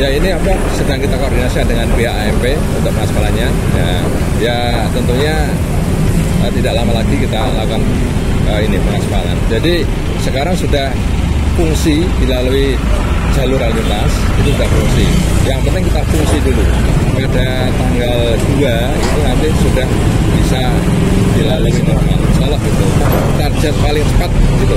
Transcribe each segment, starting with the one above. Ya ini apa sedang kita koordinasi dengan pihak AMP untuk masalahnya. Ya tentunya tidak lama lagi kita lakukan ini pengaspalan. Jadi sekarang sudah fungsi dilalui jalur lalu lintas itu sudah fungsi. Yang penting kita fungsi dulu. Pada tanggal 2 itu nanti sudah bisa dilalui normal. Insyaallah gitu. Target paling cepat gitu.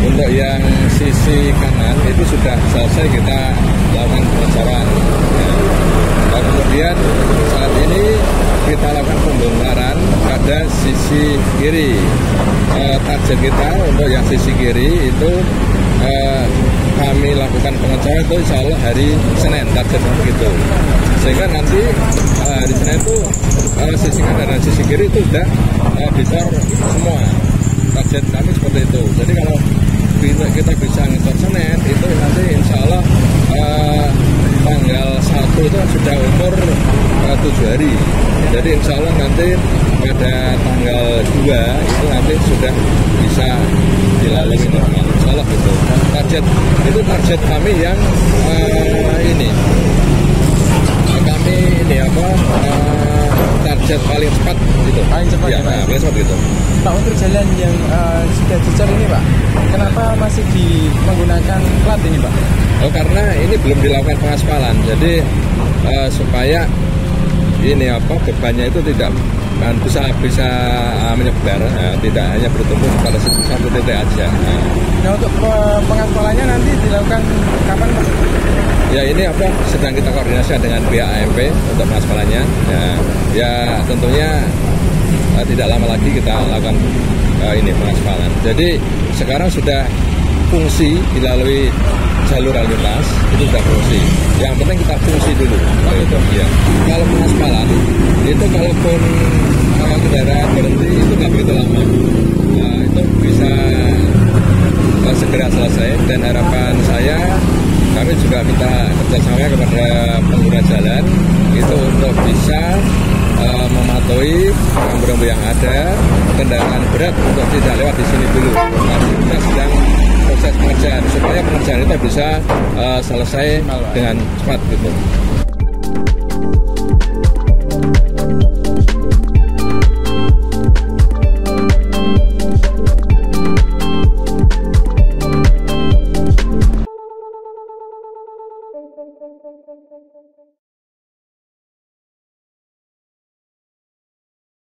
Untuk yang sisi kanan itu sudah selesai kita lakukan pengecoran. Dan kemudian saat ini kita lakukan pembongkaran pada sisi kiri. Target kita untuk yang sisi kiri itu kami lakukan pengecoran itu insya Allah hari Senin, targetnya begitu. Sehingga nanti hari Senin itu sisi kanan dan sisi kiri itu sudah dicor semua. Target kami seperti itu. Jadi kalau kita bisa ngecor Senin itu nanti insya Allah tanggal 1 itu sudah umur 7 hari. Jadi insya Allah nanti pada tanggal 2 itu nanti sudah bisa dilalui normal. Insya Allah gitu. Target itu target kami yang target paling cepat gitu. Paling cepat ya, paling cepat gitu. Pak, untuk jalan yang sudah dicor ini Pak, kenapa masih menggunakan plat ini Pak? Oh, karena ini belum dilakukan pengaspalan, jadi supaya ini bebannya itu tidak bisa menyebar, tidak hanya bertumpu pada satu titik aja. Nah, untuk pengaspalannya nanti dilakukan kapan Pak? Ya ini sedang kita koordinasi dengan pihak AMP untuk pengaspalannya. Ya tentunya tidak lama lagi kita lakukan ini pengaspalan. Jadi sekarang sudah fungsi dilalui jalur lalu lintas itu sudah fungsi. Yang penting kita fungsi dulu. Gitu. Ya. Kalau pengaspalan itu kalaupun kendaraan berhenti itu nggak begitu lama. Nah, itu bisa segera selesai dan harapan saya kami juga minta kerjasama kepada pengguna jalan itu untuk bisa mematuhi rambu-rambu yang ada, kendaraan berat untuk tidak lewat di sini dulu. Kita sedang proses pengerjaan supaya pengerjaan kita bisa selesai dengan cepat gitu.